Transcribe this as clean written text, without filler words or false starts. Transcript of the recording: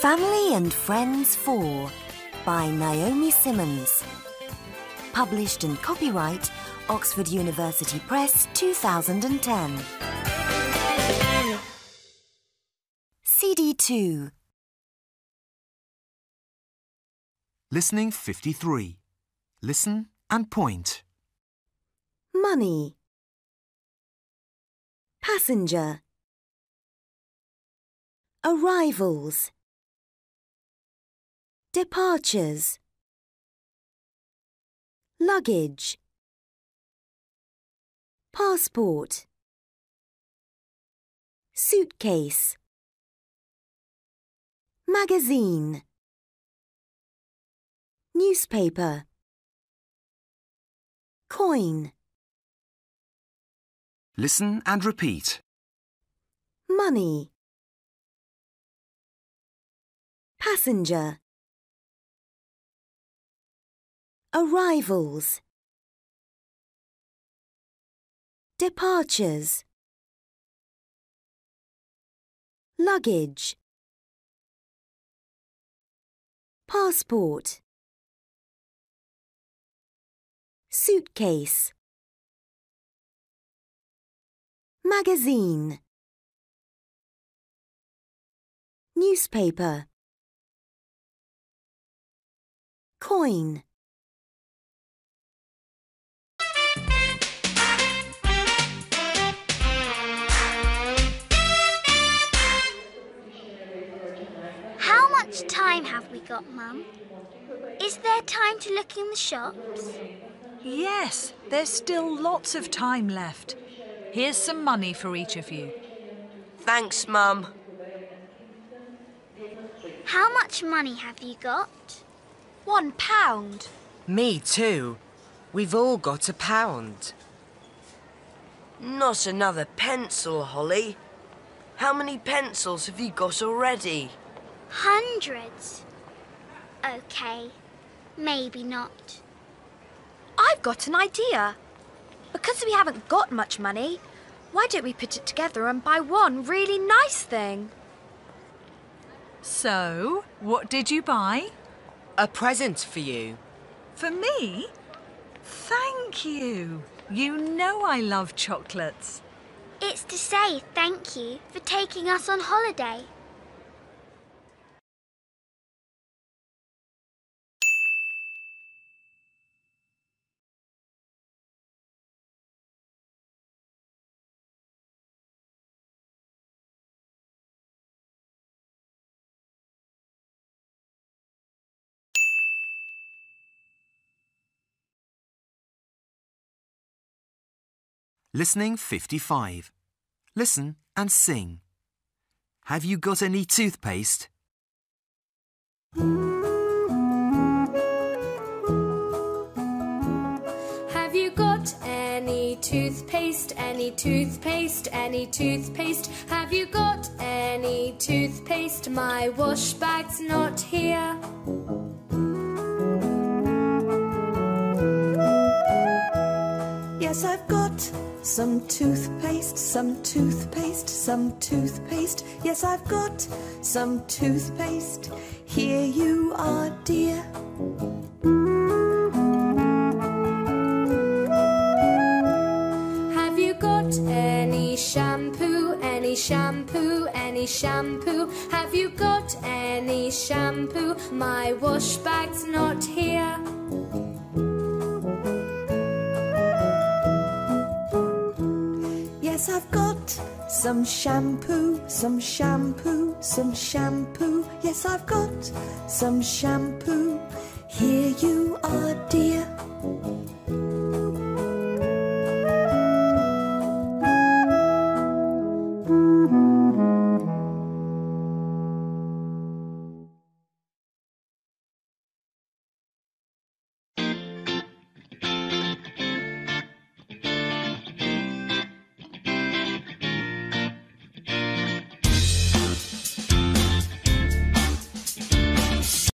Family and Friends 4 by Naomi Simmons. Published and copyright Oxford University Press 2010. CD2. Listening 53. Listen and point. Money. Passenger. Arrivals. Departures. Luggage. Passport. Suitcase. Magazine. Newspaper. Coin. Listen and repeat. Money. Passenger. Arrivals. Departures. Luggage. Passport. Suitcase. Magazine. Newspaper. Coin. How much time have we got, Mum? Is there time to look in the shops? Yes, there's still lots of time left. Here's some money for each of you. Thanks, Mum. How much money have you got? £1. Me too. We've all got £1. Not another pencil, Holly. How many pencils have you got already? Hundreds. OK, maybe not. I've got an idea. Because we haven't got much money, why don't we put it together and buy one really nice thing? So, what did you buy? A present for you. For me? Thank you. You know I love chocolates. It's to say thank you for taking us on holiday. Listening 55. Listen and sing. Have you got any toothpaste? Have you got any toothpaste? Any toothpaste? Any toothpaste? Have you got any toothpaste? My wash bag's not here. Yes, I've got some toothpaste, some toothpaste, some toothpaste. Yes, I've got some toothpaste. Here you are, dear. Have you got any shampoo, any shampoo, any shampoo? Have you got any shampoo? My wash bag's not here. Yes, I've got some shampoo, some shampoo, some shampoo. Yes, I've got some shampoo. Here you are, dear.